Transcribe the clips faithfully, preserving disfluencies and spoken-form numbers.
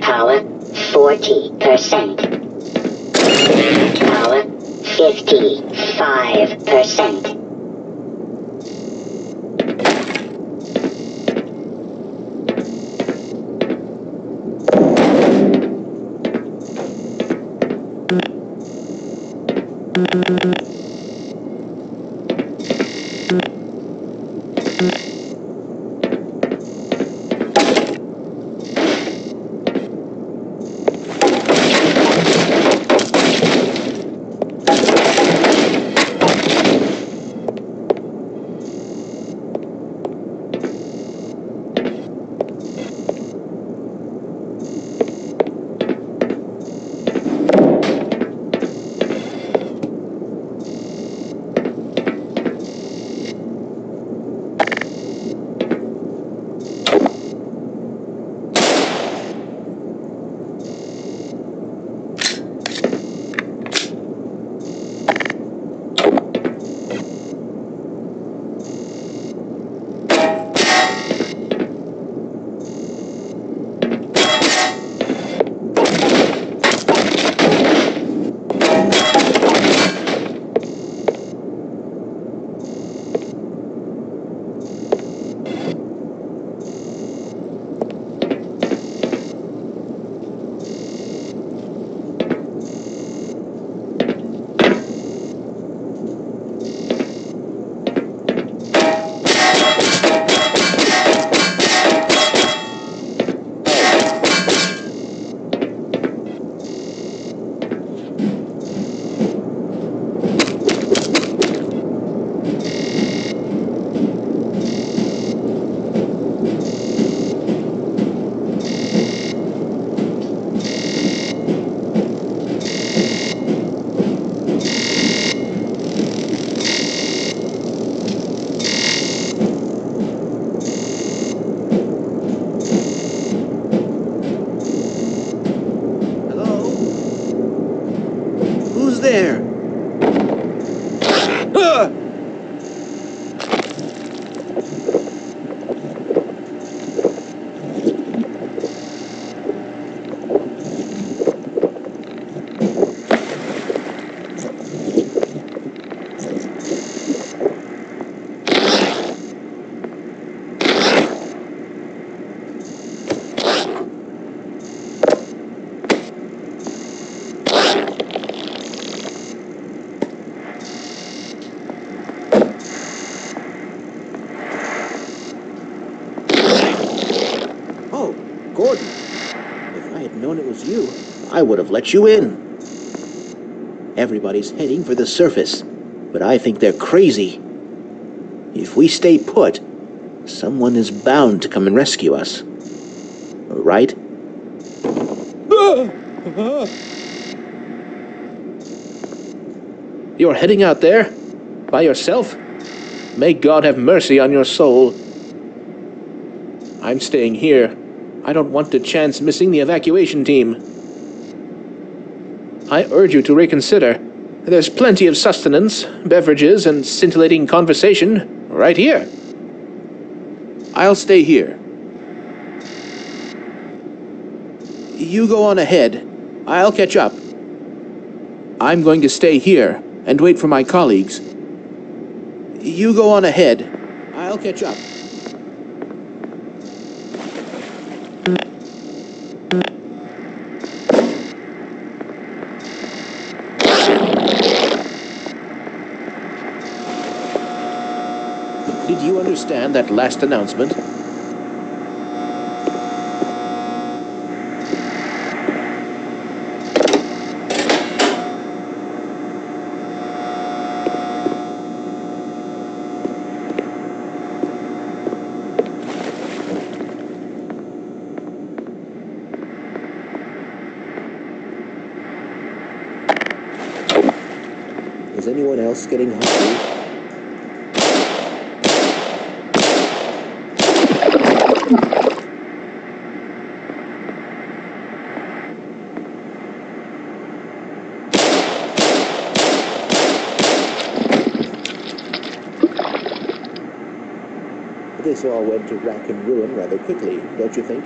Power forty percent. Power fifty-five percent. Gordon, if I had known it was you, I would have let you in. Everybody's heading for the surface, but I think they're crazy. If we stay put, someone is bound to come and rescue us. Right? You're heading out there? By yourself? May God have mercy on your soul. I'm staying here. I don't want to chance missing the evacuation team. I urge you to reconsider. There's plenty of sustenance, beverages, and scintillating conversation right here. I'll stay here. You go on ahead. I'll catch up. I'm going to stay here and wait for my colleagues. You go on ahead. I'll catch up. Did you understand that last announcement? Is anyone else getting hungry? This all went to rack and ruin rather quickly, don't you think?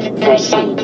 five percent.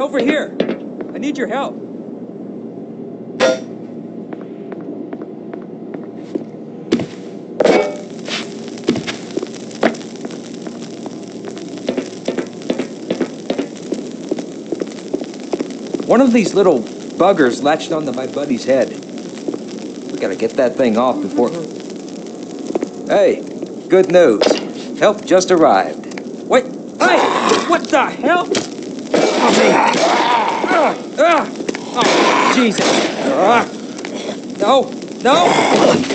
Over here. I need your help. One of these little buggers latched onto my buddy's head. We gotta get that thing off before... Hey, good news. Help just arrived. Wait, hey! What the hell? Oh, man. Ah, ah. Oh, Jesus. Ah. No, no!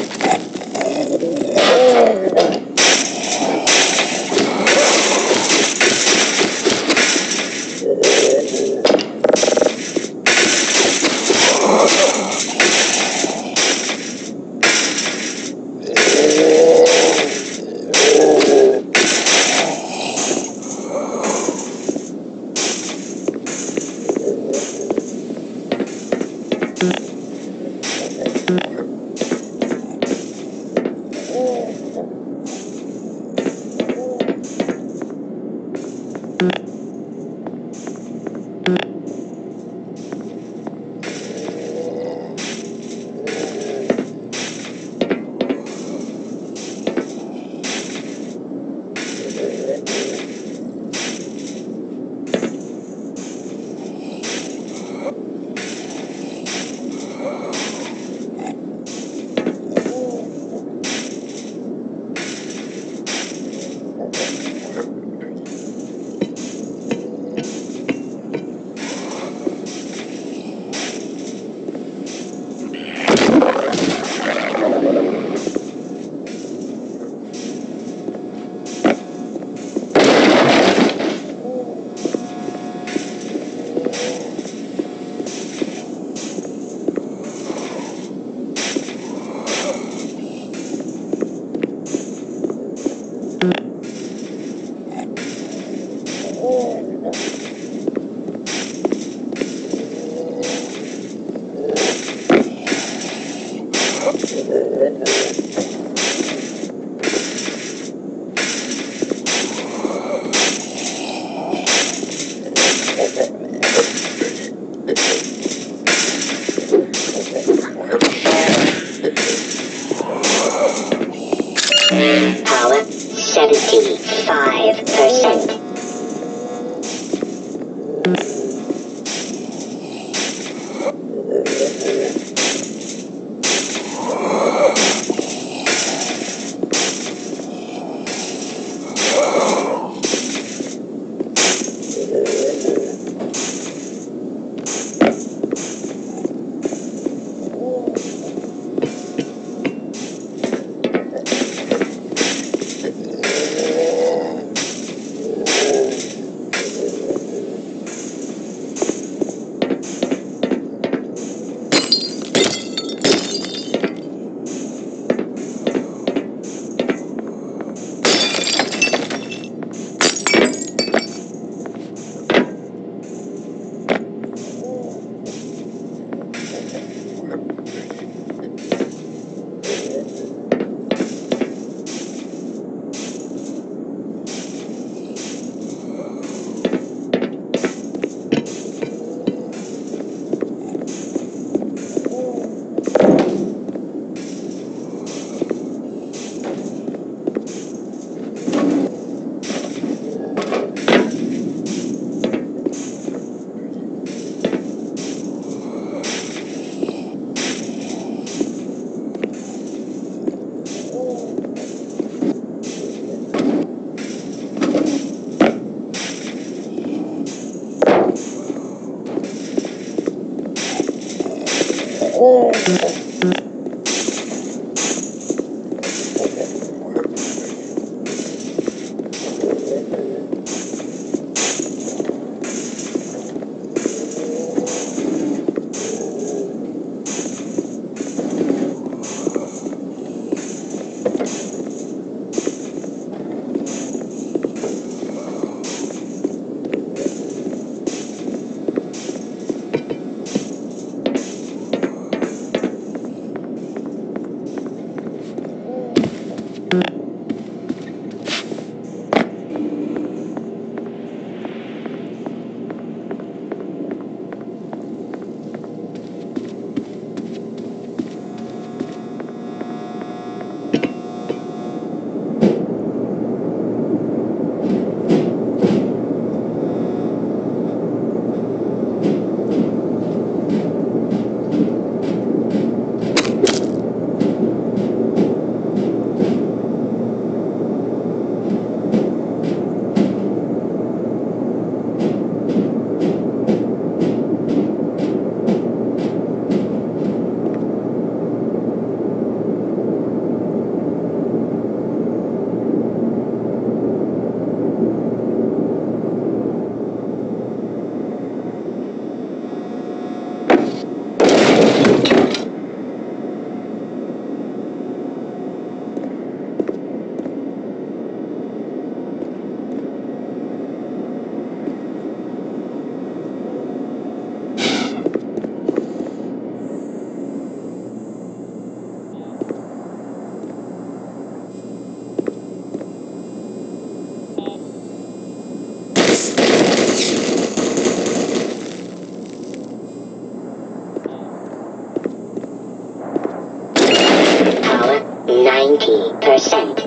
ninety percent.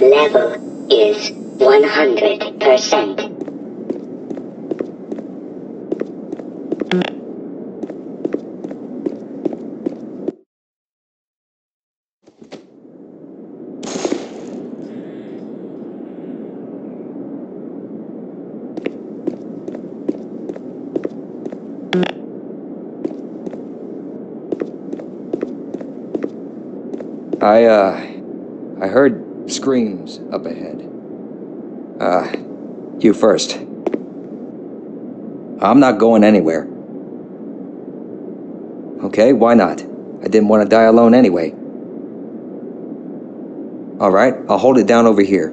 Level is one hundred percent. I, uh, I heard screams up ahead. Uh, you first. I'm not going anywhere. Okay, why not? I didn't want to die alone anyway. All right, I'll hold it down over here.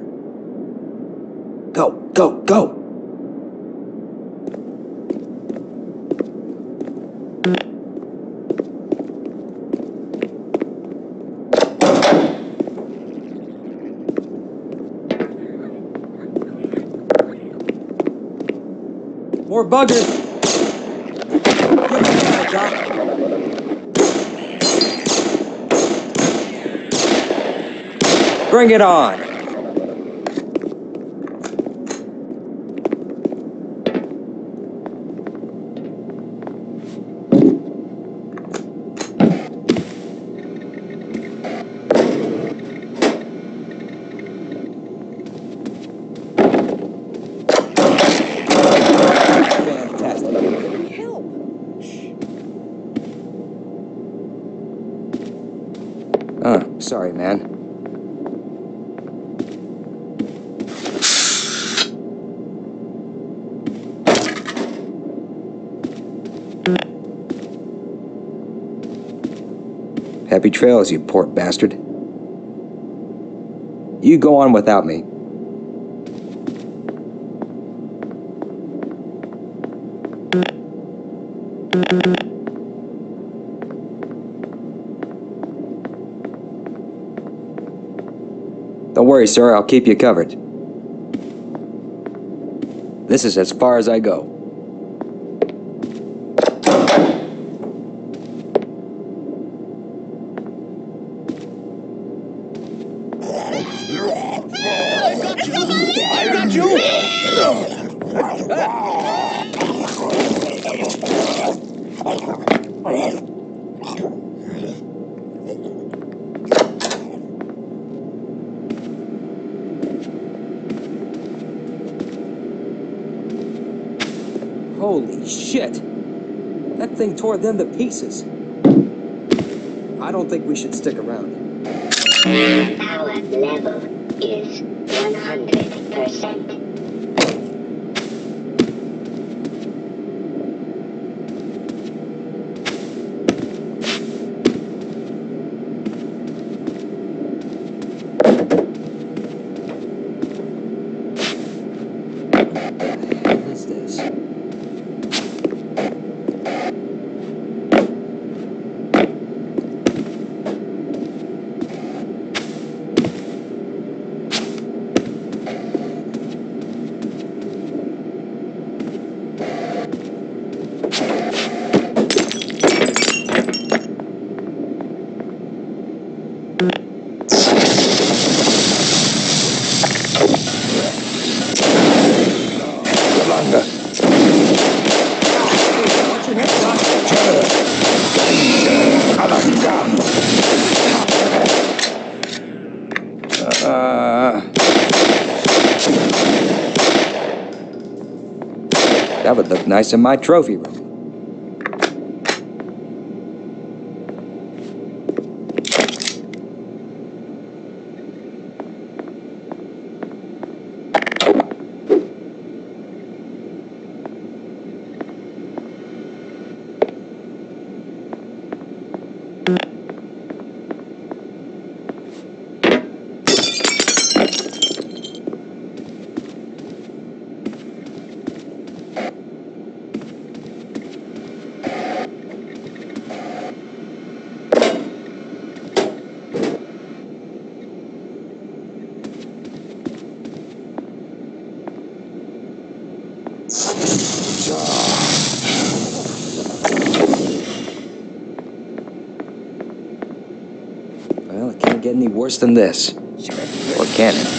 Go, go, go! More buggers! Bring it on! Sorry, man. Happy trails, you port bastard. You go on without me. Don't worry, sir, I'll keep you covered. This is as far as I go. I got you! I got you! Holy shit! That thing tore them to pieces. I don't think we should stick around. Power level is one hundred percent. That would look nice in my trophy room. Well, it can't get any worse than this. Or can it?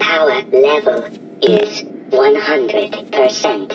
Power level is one hundred percent.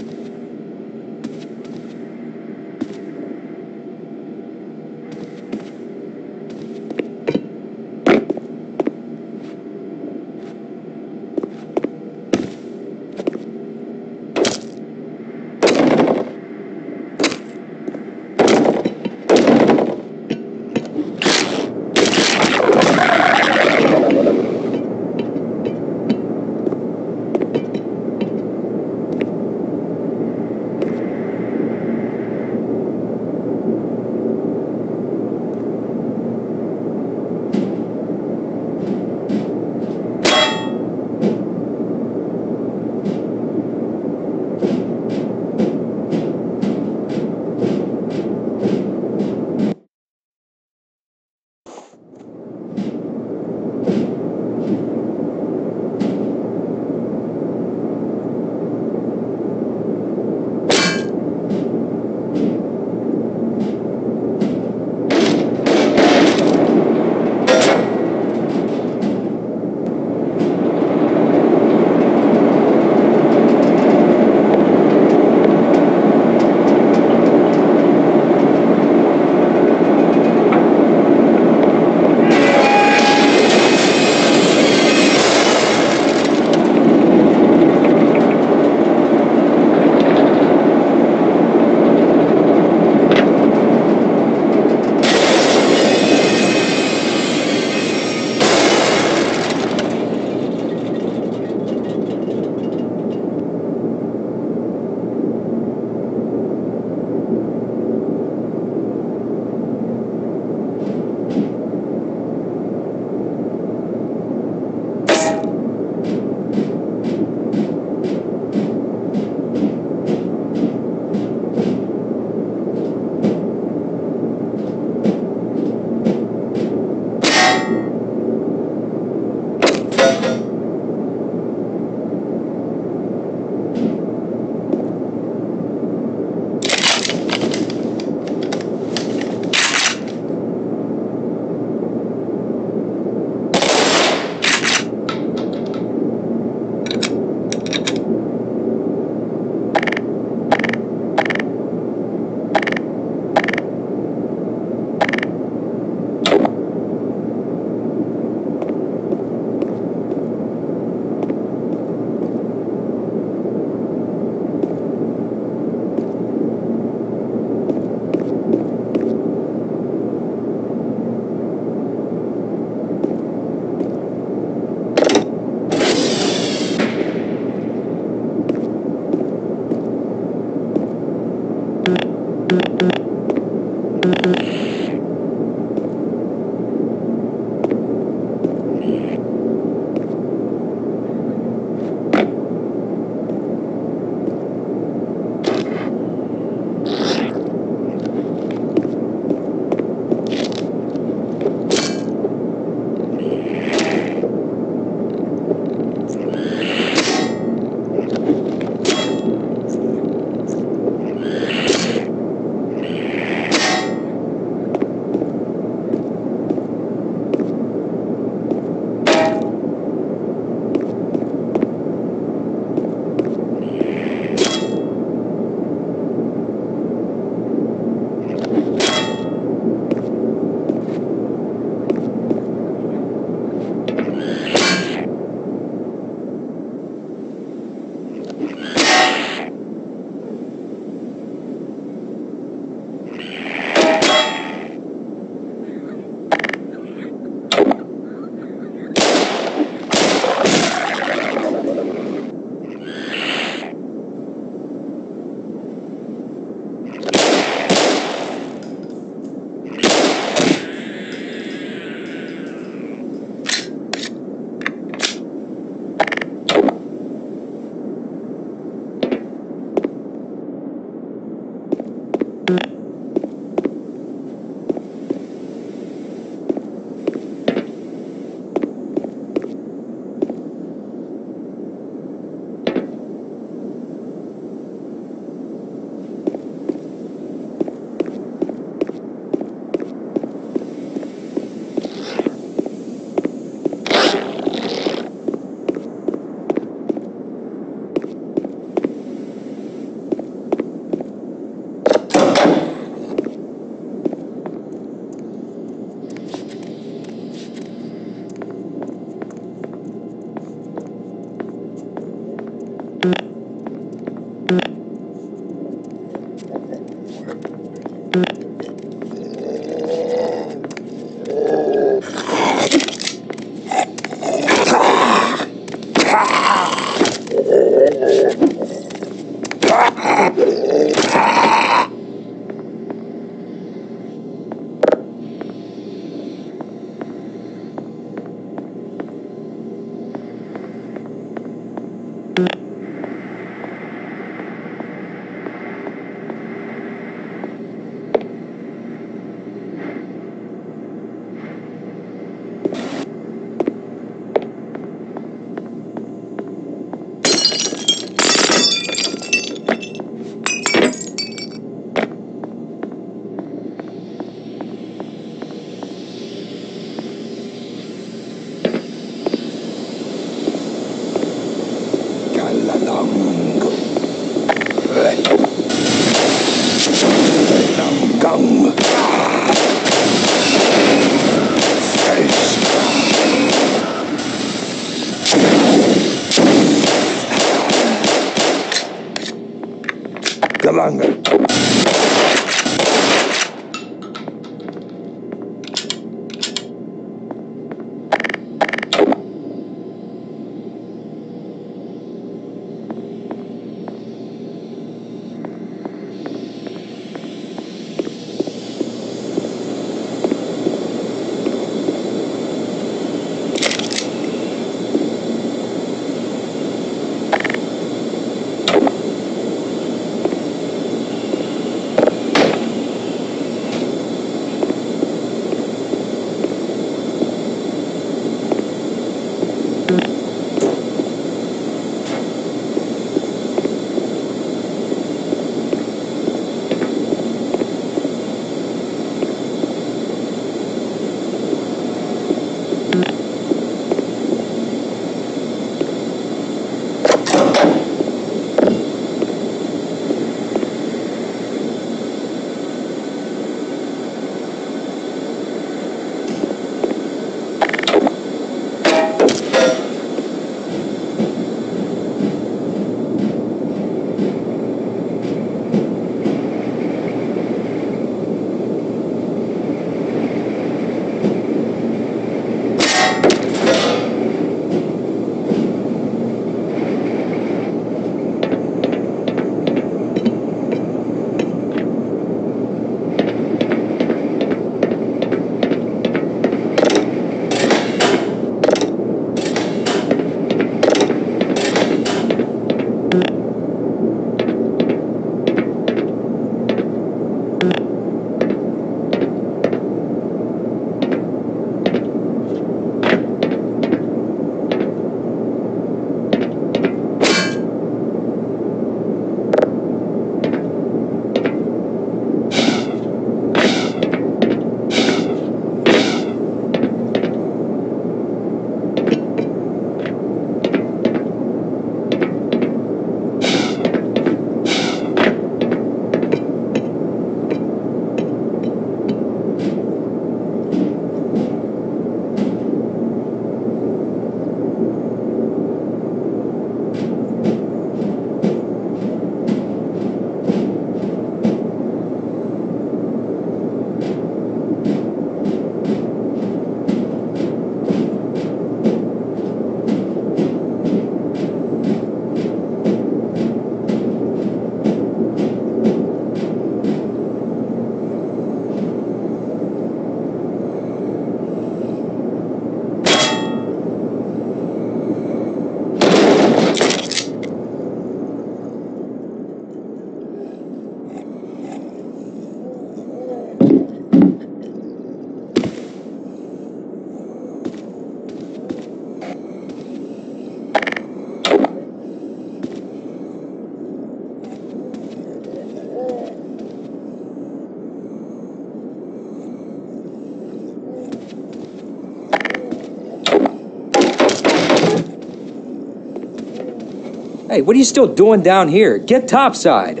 Hey, what are you still doing down here? Get topside.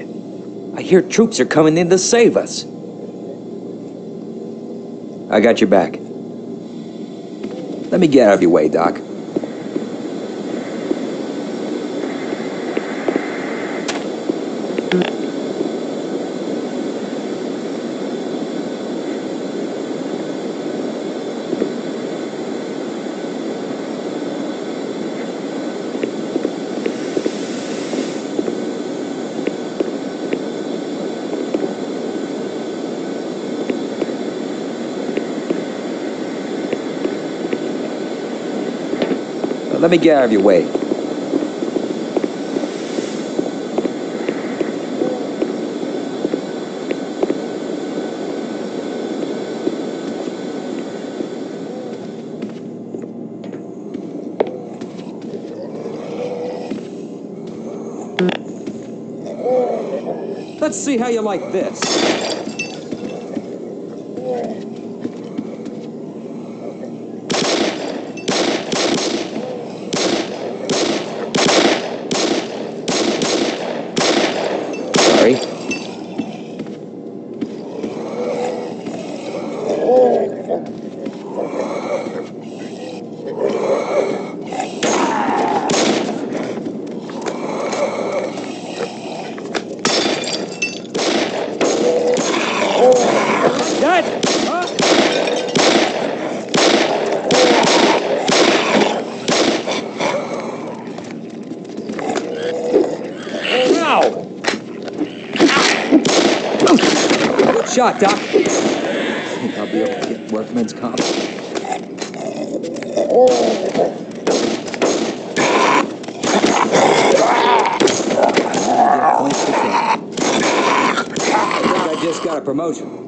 I hear troops are coming in to save us. I got your back. Let me get out of your way, Doc. Let me get out of your way. Let's see how you like this. Shot, Doc. I think I'll be able to get workman's comp. I just got a promotion.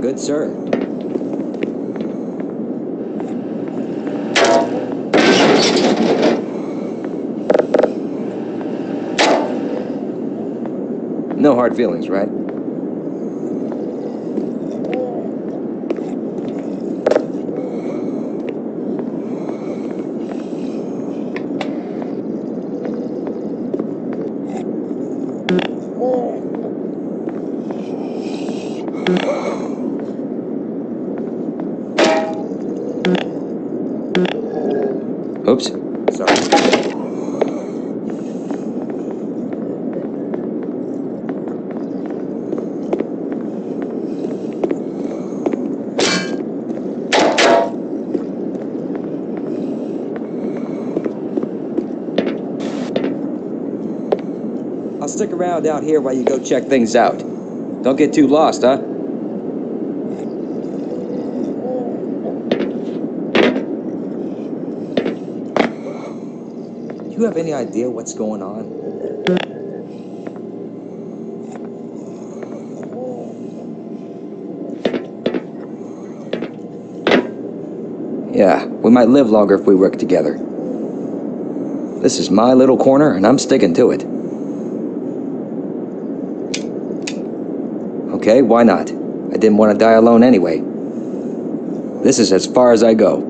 Good, sir. No hard feelings, right? Oops, sorry. I'll stick around out here while you go check things out. Don't get too lost, huh? Do you have any idea what's going on? Yeah, we might live longer if we work together. This is my little corner, and I'm sticking to it. Okay, why not? I didn't want to die alone anyway. This is as far as I go.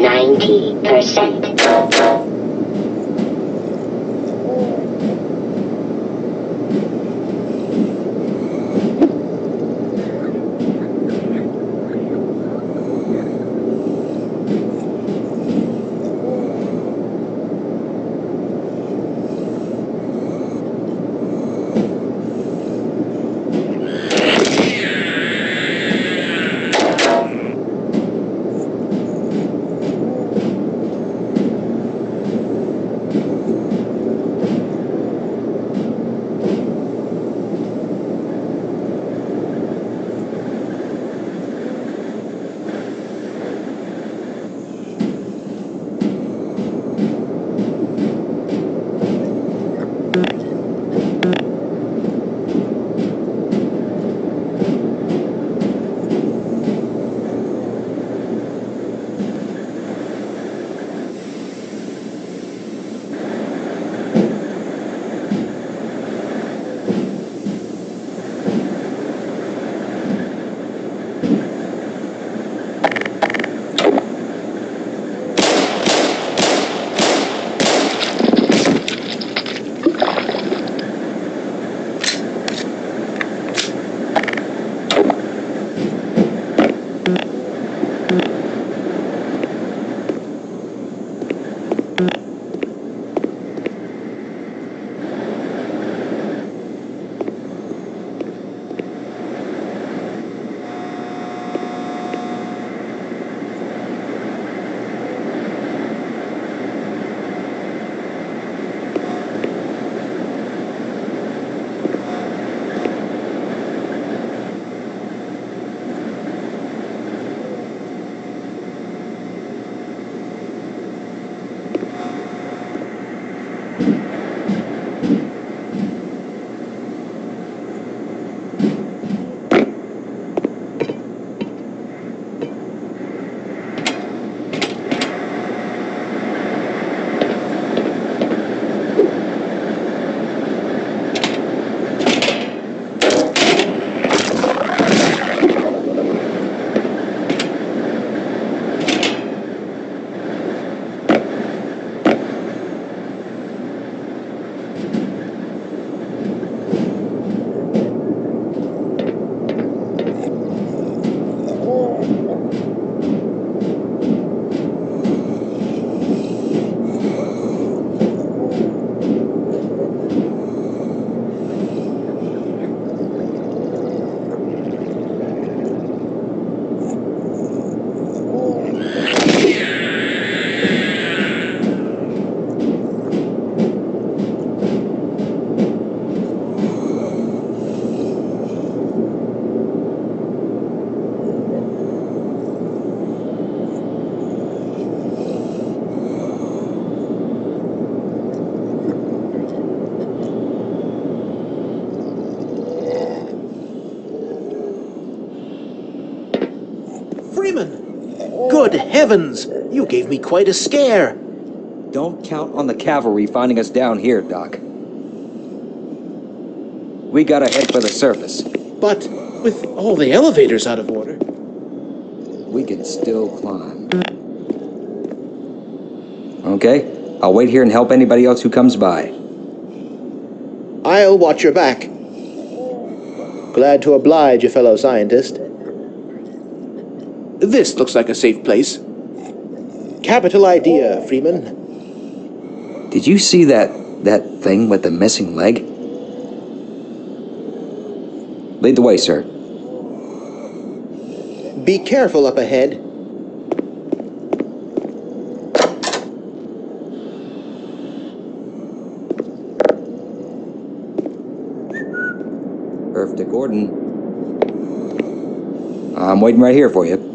ninety percent. Good heavens! You gave me quite a scare! Don't count on the cavalry finding us down here, Doc. We gotta head for the surface. But with all the elevators out of order... We can still climb. Okay, I'll wait here and help anybody else who comes by. I'll watch your back. Glad to oblige your fellow scientist. This looks like a safe place. Capital idea, Freeman. Did you see that, that thing with the missing leg? Lead the way, sir. Be careful up ahead. Earth to Gordon. I'm waiting right here for you.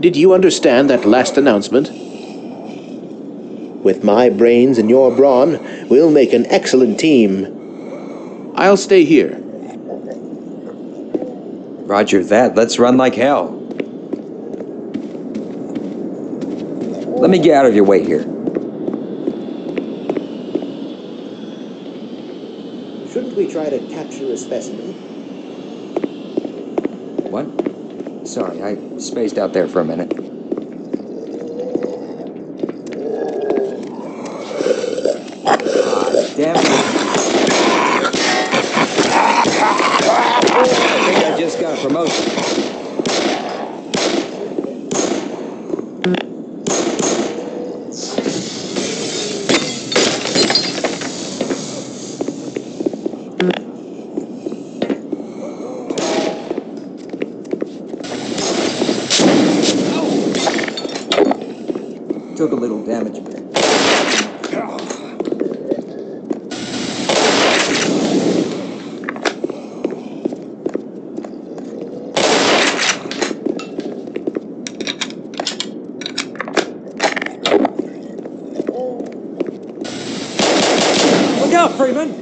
Did you understand that last announcement? With my brains and your brawn, we'll make an excellent team. I'll stay here. Roger that. Let's run like hell. Let me get out of your way here. Shouldn't we try to capture a specimen? What? Sorry, I spaced out there for a minute. Ah, damn it. I think I just got a promotion. Took a little damage. Look out, Freeman!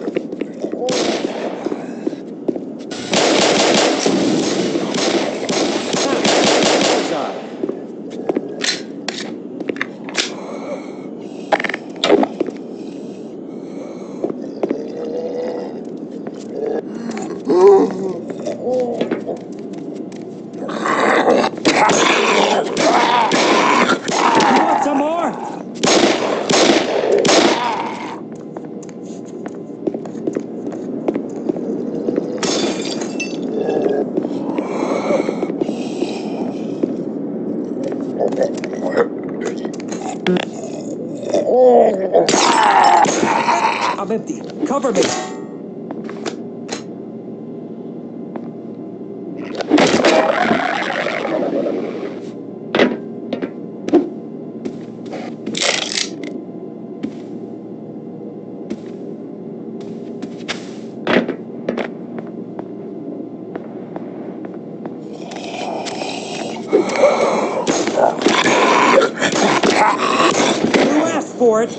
I'm empty. Cover me. You asked for it.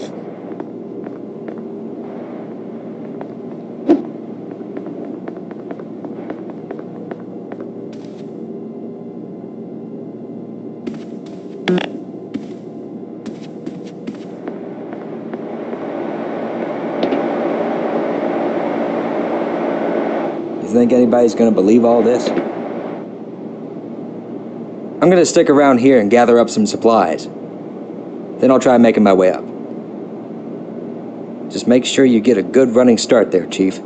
You think anybody's gonna believe all this? I'm gonna stick around here and gather up some supplies. Then I'll try making my way up. Just make sure you get a good running start there, Chief.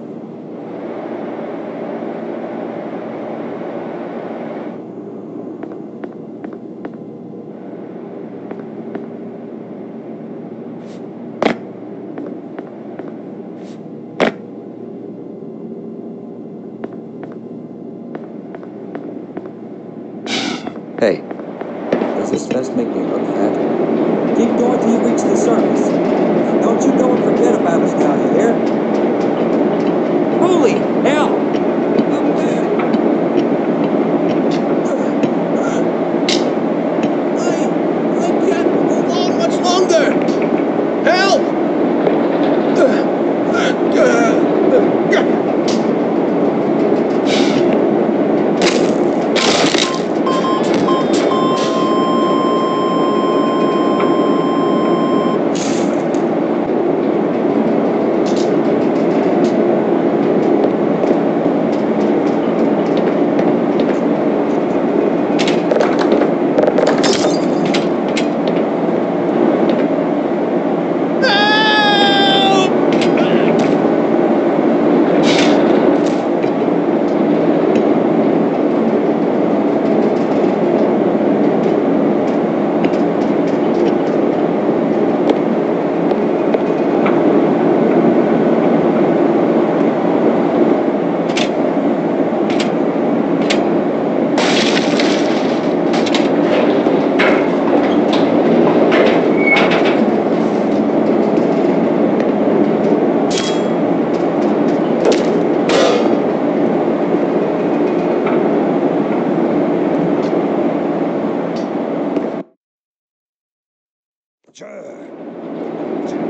Hey, does this fest make me look happy? Keep going till you reach the surface. Now don't you go and forget about us now, you hear? Holy hell! I'm dead. I, I can't move on much longer! Help!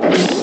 Sure.